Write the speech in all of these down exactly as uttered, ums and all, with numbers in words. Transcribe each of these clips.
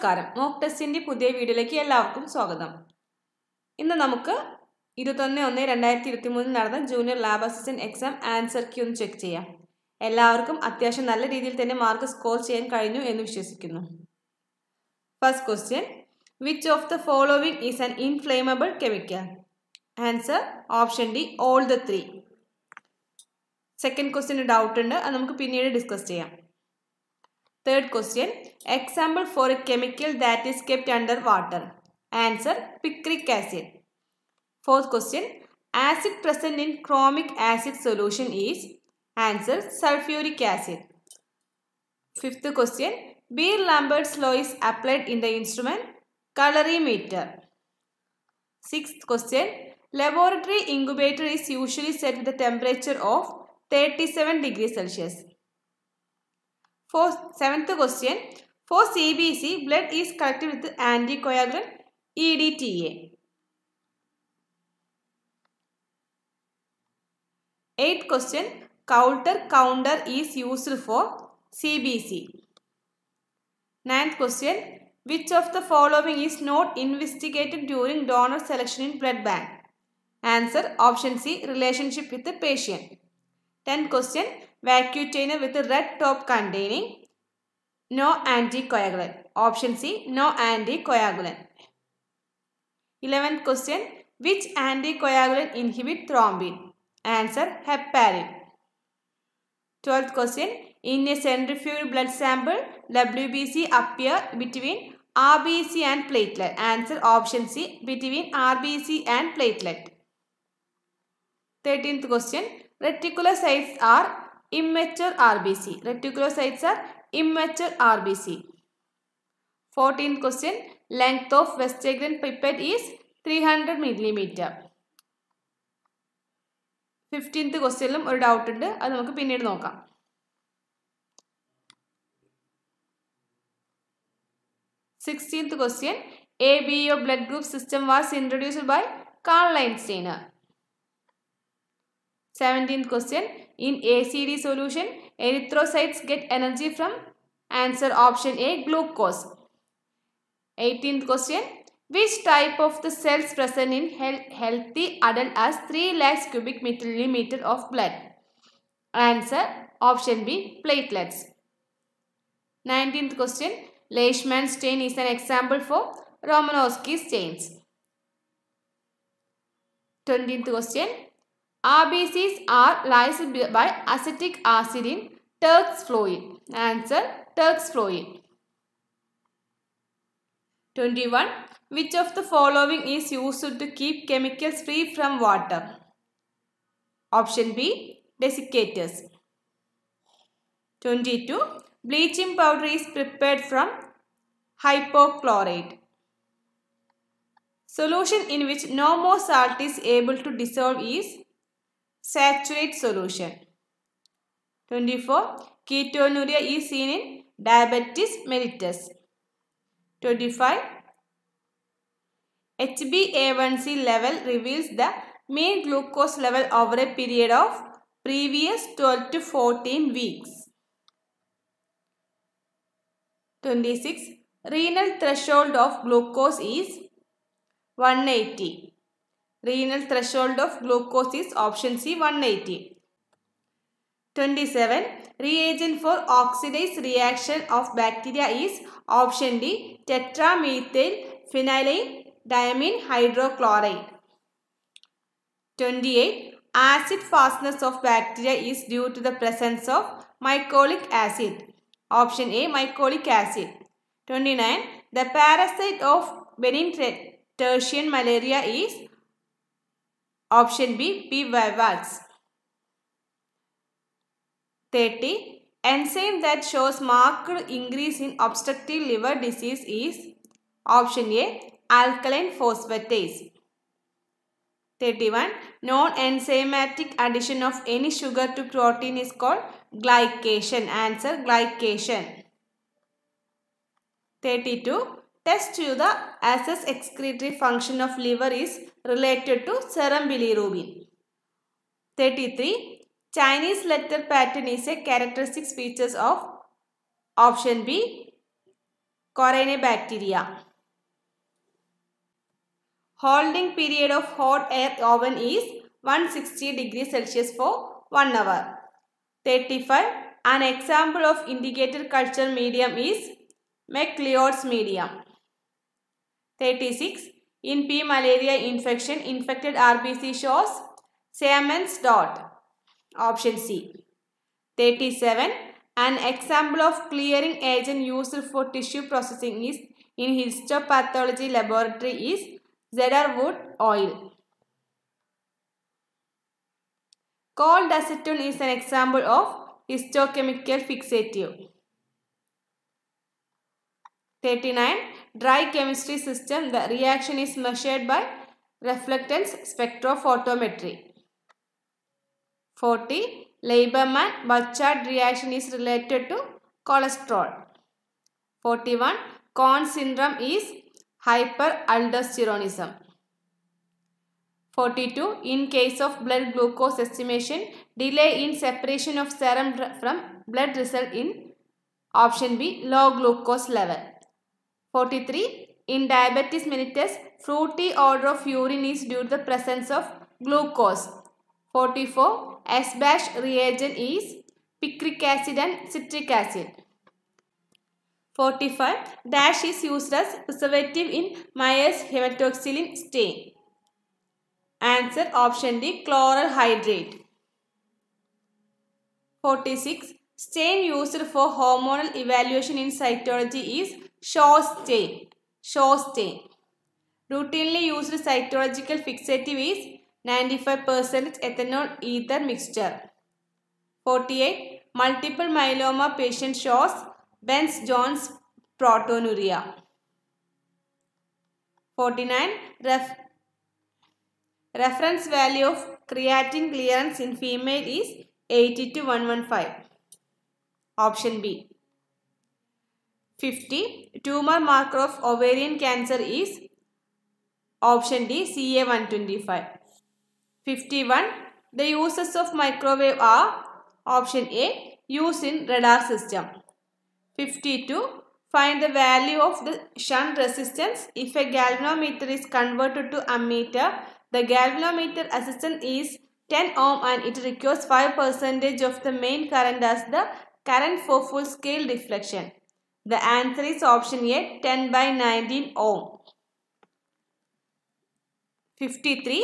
നമസ്കാരം മോക്ക് ടെസ്റ്റിന്റെ പുതിയ വീഡിയോയിലേക്ക് എല്ലാവർക്കും സ്വാഗതം ഇന്ന് നമുക്ക് ഇരുപത്തിയൊന്ന് ഒന്ന് രണ്ടായിരത്തി ഇരുപത്തിമൂന്ന് നടന്ന junior lab assistant exam answer Q ഒന്ന് ചെക്ക് ചെയ്യാം എല്ലാവർക്കും അത്യാവശ്യം നല്ല രീതിയിൽ തന്നെ മാർക്ക് സ്കോർ ചെയ്യാൻ കഴിഞ്ഞു എന്ന് വിശ്വസിക്കുന്നു first question which of the following is an inflammable chemical answer option D all the three second question doubt ഉണ്ട് അത് നമുക്ക് പിന്നീട് ഡിസ്കസ് ചെയ്യാം Third question, example for a chemical that is kept under water. Answer, picric acid. Fourth question, acid present in chromic acid solution is? Answer, sulfuric acid. Fifth question, Beer Lambert's law is applied in the instrument? Calorimeter. Sixth question, laboratory incubator is usually set with a temperature of thirty-seven degrees Celsius. Fourth, seventh question, for C B C, blood is collected with anticoagulant E D T A. Eighth question, Coulter counter is used for C B C. Ninth question, which of the following is not investigated during donor selection in blood bank? Answer, option C, relationship with the patient. Tenth question, Vacutainer with a red top containing no anticoagulant. Option C, no anticoagulant. Eleventh question, which anticoagulant inhibit thrombin? Answer, heparin. Twelfth question, in a centrifugal blood sample, W B C appear between R B C and platelet. Answer, option C, between R B C and platelet. Thirteenth question, reticulocytes are immature R B C. Reticulocytes are immature R B C. Fourteenth question, length of Westergren pipette is three hundred millimeter. Fifteenth question, um, one doubt undu adu namukku pinnid nokkam. Sixteenth question, A B O blood group system was introduced by Karl Landsteiner. Seventeenth question, in A C D solution, erythrocytes get energy from? Answer option A, glucose. eighteenth question, which type of the cells present in he healthy adult has three lakhs cubic millimeter of blood? Answer option B, platelets. nineteenth question, Leishman's stain is an example for Romanowsky stains. twentieth question, R B Cs are lysed by acetic acid in Turk's fluid. Answer, Turk's fluid. twenty-one. Which of the following is used to keep chemicals free from water? Option B, desiccators. twenty-two. Bleaching powder is prepared from hypochlorite. Solution in which no more salt is able to dissolve is? Saturate solution. twenty-four. Ketonuria is seen in diabetes mellitus. twenty-five. H b A one c level reveals the mean glucose level over a period of previous twelve to fourteen weeks. twenty-six. Renal threshold of glucose is one eighty. Renal threshold of glucose is option C, one eighty. twenty-seven. Reagent for oxidase reaction of bacteria is option D, tetramethylphenylene diamine hydrochloride. twenty-eight. Acid fastness of bacteria is due to the presence of mycolic acid. Option A, mycolic acid. twenty-nine. The parasite of benign tertian malaria is option B, P. bivals. thirty. Enzyme that shows marked increase in obstructive liver disease is option A, alkaline phosphatase. thirty-one. Non-enzymatic addition of any sugar to protein is called glycation. Answer, glycation. thirty-two. Test to the assess excretory function of liver is related to serum bilirubin. thirty-three. Chinese letter pattern is a characteristic feature of option B, Corynebacteria. Holding period of hot air oven is one hundred sixty degrees Celsius for one hour. thirty-five. An example of indicated culture medium is mcleod's medium. thirty-six. In P. malaria infection, infected R B C shows Schüffner's dot. Option C. thirty-seven. An example of clearing agent used for tissue processing is in histopathology laboratory is cedarwood oil. Cold acetone is an example of histochemical fixative. thirty-nine. Dry chemistry system. The reaction is measured by reflectance spectrophotometry. forty. Lieberman-Burchard reaction is related to cholesterol. forty-one. Conn syndrome is hyperaldosteronism. forty-two. In case of blood glucose estimation, delay in separation of serum from blood result in option B, low glucose level. forty-three. In diabetes mellitus, fruity odor of urine is due to the presence of glucose. forty-four. S-bash reagent is picric acid and citric acid. forty-five. Dash is used as preservative in Mayer's hematoxylin stain. Answer option D, chloral hydrate. forty-six. Stain used for hormonal evaluation in cytology is Shorr's stain. Shorr's stain. Routinely used cytological fixative is ninety-five percent ethanol ether mixture. forty-eight. Multiple myeloma patient shows Bence-Jones proteinuria. forty-nine. Ref reference value of creatine clearance in female is eighty to one hundred fifteen. Option B. fifty. Tumor marker of ovarian cancer is option D, C A one twenty-five. fifty-one. The uses of microwave are option A, use in radar system. fifty-two. Find the value of the shunt resistance. If a galvanometer is converted to ammeter, the galvanometer resistance is ten ohm and it requires five percent of the main current as the current for full scale deflection. The answer is option A, ten by nineteen ohm. fifty-three.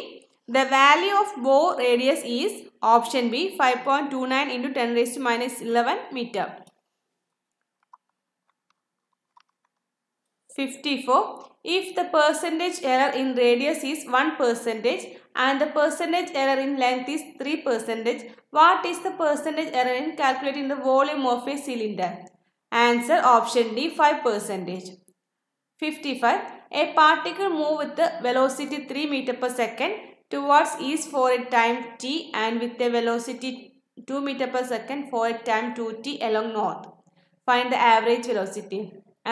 The value of Bohr radius is option B, five point two nine into ten raised to minus eleven meter. fifty-four. If the percentage error in radius is one percent and the percentage error in length is three percent, what is the percentage error in calculating the volume of a cylinder? Answer option D, five percent. fifty-five. A particle moves with the velocity three meters per second towards east for a time t and with a velocity two meters per second for a time two t along north. Find the average velocity.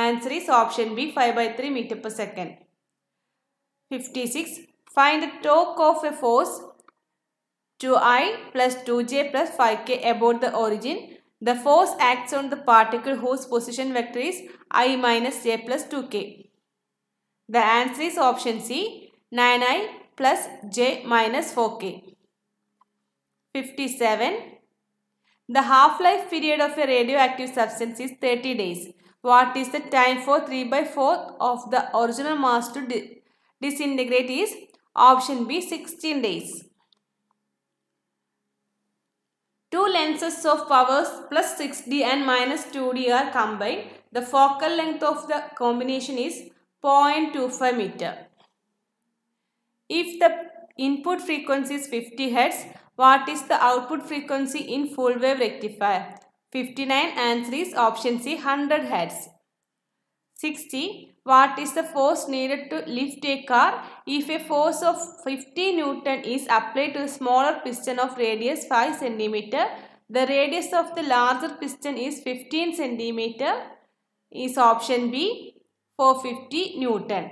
Answer is option B, five by three meters per second. fifty-six. Find the torque of a force two i plus two j plus five k about the origin. The force acts on the particle whose position vector is i minus j plus two k. The answer is option C, nine i plus j minus four k. fifty-seven. The half-life period of a radioactive substance is thirty days. What is the time for three by four of the original mass to di disintegrate is option B, sixteen days. Two lenses of powers plus six D and minus two D are combined. The focal length of the combination is zero point two five meter. If the input frequency is fifty hertz, what is the output frequency in full wave rectifier? fifty-nine. Answer is option C, one hundred hertz. sixty. What is the force needed to lift a car if a force of fifty newton is applied to a smaller piston of radius five centimeters? The radius of the larger piston is fifteen centimeters. Is option B, four hundred fifty newton.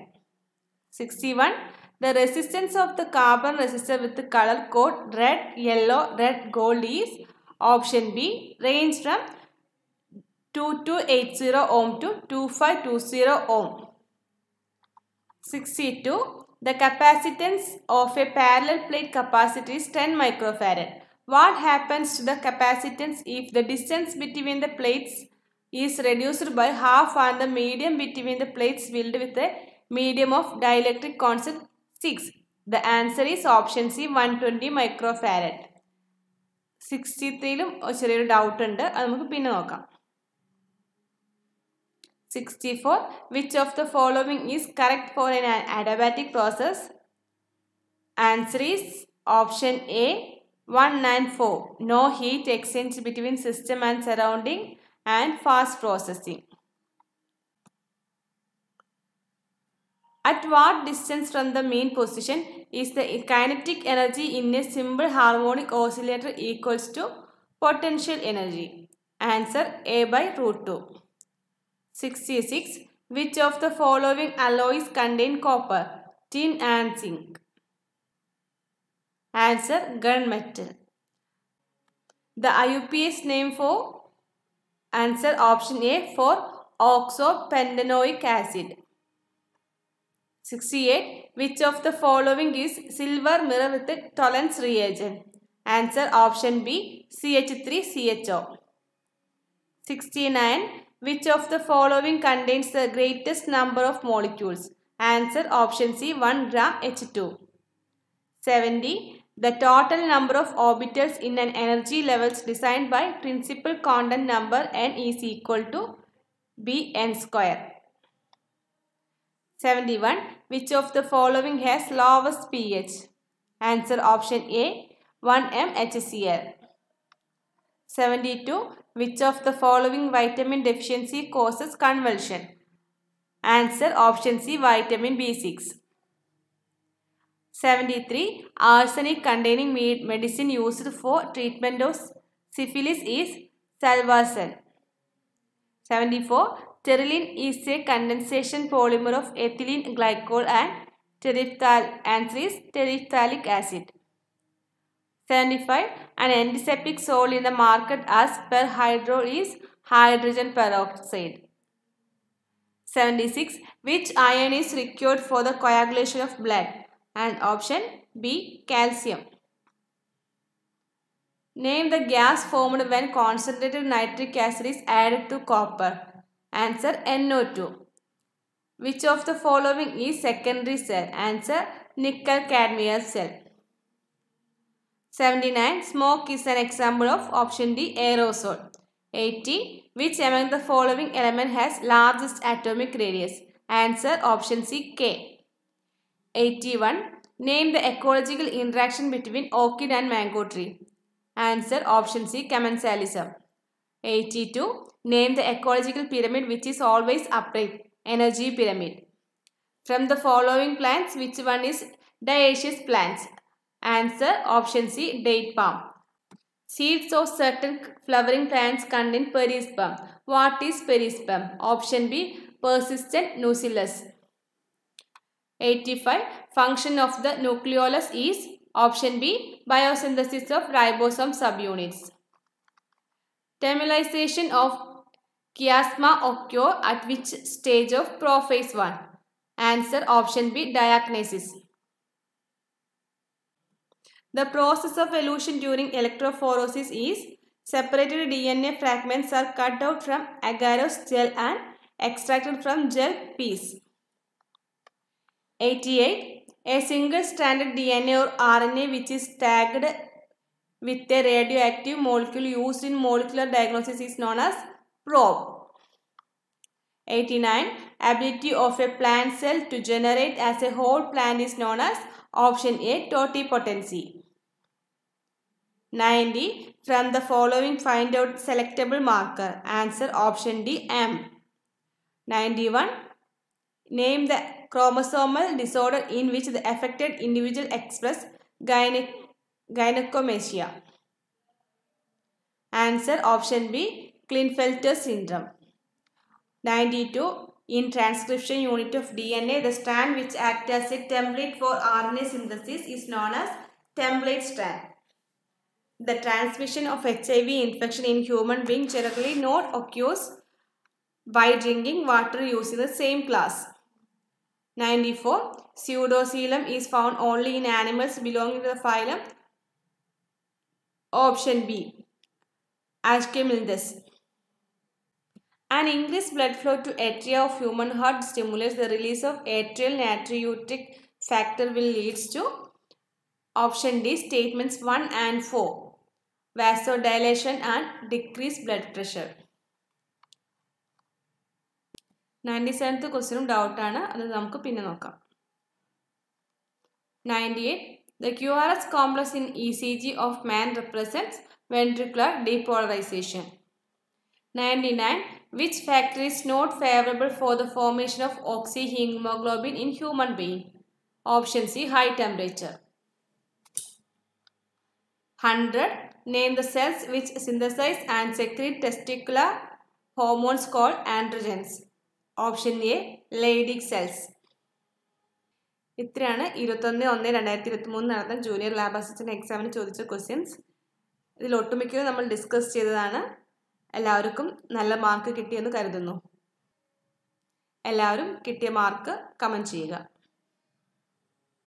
sixty-one. The resistance of the carbon resistor with the color code red, yellow, red, gold is option B, range from twenty-two eighty ohm to twenty-five twenty ohm. sixty-two. The capacitance of a parallel plate capacitor is ten microfarad. What happens to the capacitance if the distance between the plates is reduced by half and the medium between the plates filled with a medium of dielectric constant six? The answer is option C, one hundred twenty microfarad. sixty-three ilum oru doubt undu, adu namukku pinne nokkam. sixty-four. Which of the following is correct for an adiabatic process? Answer is option A, one ninety-four. No heat exchange between system and surrounding and fast processing. At what distance from the mean position is the kinetic energy in a simple harmonic oscillator equals to potential energy? Answer A by root two. sixty-six. Which of the following alloys contain copper, tin and zinc? Answer, gunmetal. The I U P A C name for? Answer option A, for oxopentanoic acid. sixty-eight. Which of the following is silver mirror with a Tollens reagent? Answer option B, C H three C H O. sixty-nine. Which of the following contains the greatest number of molecules? Answer option C, one gram H two. seventy. The total number of orbitals in an energy levels designed by principal quantum number n is equal to B n square. seventy-one. Which of the following has lowest pH? Answer option A, one m H C l. seventy-two. Which of the following vitamin deficiency causes convulsion? Answer option C, vitamin B six. seventy-three. Arsenic containing medicine used for treatment of syphilis is salvarsan. seventy-four. Terylene is a condensation polymer of ethylene glycol and terephthal. Answer is terephthalic acid. seventy-five. An antiseptic sold in the market as perhydro is hydrogen peroxide. seventy-six. Which ion is required for the coagulation of blood? And option B, calcium. Name the gas formed when concentrated nitric acid is added to copper. Answer, N O two. Which of the following is secondary cell? Answer, nickel cadmium cell. seventy-nine. Smoke is an example of option D, aerosol. eighty. Which among the following element has largest atomic radius? Answer, option C, K. eighty-one. Name the ecological interaction between orchid and mango tree. Answer option C, commensalism. eighty-two. Name the ecological pyramid which is always upright. Energy pyramid. From the following plants, which one is dioecious plants? Answer option C, date palm. Seeds of certain flowering plants contain perisperm. What is perisperm? Option B, persistent nucleus. eighty-five. Function of the nucleolus is option B, biosynthesis of ribosome subunits. Terminalization of chiasma occurs at which stage of prophase one? Answer option B, diagnosis. The process of elution during electrophoresis is separated D N A fragments are cut out from agarose gel and extracted from gel piece. eighty-eight. A single stranded D N A or R N A which is tagged with a radioactive molecule used in molecular diagnosis is known as probe. eighty-nine. Ability of a plant cell to generate as a whole plant is known as option A, totipotency. ninety. From the following find out selectable marker. Answer option D, M. ninety-one. Name the chromosomal disorder in which the affected individual express gyne gynecomastia. Answer option B, Klinfelter syndrome. ninety-two. In transcription unit of D N A, the strand which acts as a template for R N A synthesis is known as template strand. The transmission of H I V infection in human being generally not occurs by drinking water using the same class. ninety-four. Pseudocoelom is found only in animals belonging to the phylum option B, Ashkemelinthus. An increased blood flow to atria of human heart stimulates the release of atrial natriuretic factor will leads to option D, statements one and four, vasodilation and decreased blood pressure. ninety-seventh question doubt aanu adu namukku pinne nokkam. ninety-eight. The Q R S complex in E C G of man represents ventricular depolarization. ninety-nine. Which factor is not favorable for the formation of oxyhemoglobin in human being? Option C, high temperature. one hundred. Name the cells which synthesize and secrete testicular hormones called androgens. Option A, Leydig cells. ഇത്രയാണ് ഇരുപത്തൊന്ന് ഒന്ന് രണ്ടായിരത്തി ഇരുപത്തി മൂന്ന് നടന്ന junior lab assistant എക്സാമിന് ചോദിച്ച questions. ഇതിൽ ഒട്ടുമിക്കതും നമ്മൾ ഡിസ്കസ് ചെയ്തതാണ്. എല്ലാവർക്കും നല്ല മാർക്ക് കിട്ടിയെന്ന് കരുതുന്നു. എല്ലാവരും കിട്ടിയ മാർക്ക് കമൻറ്റ് ചെയ്യുക.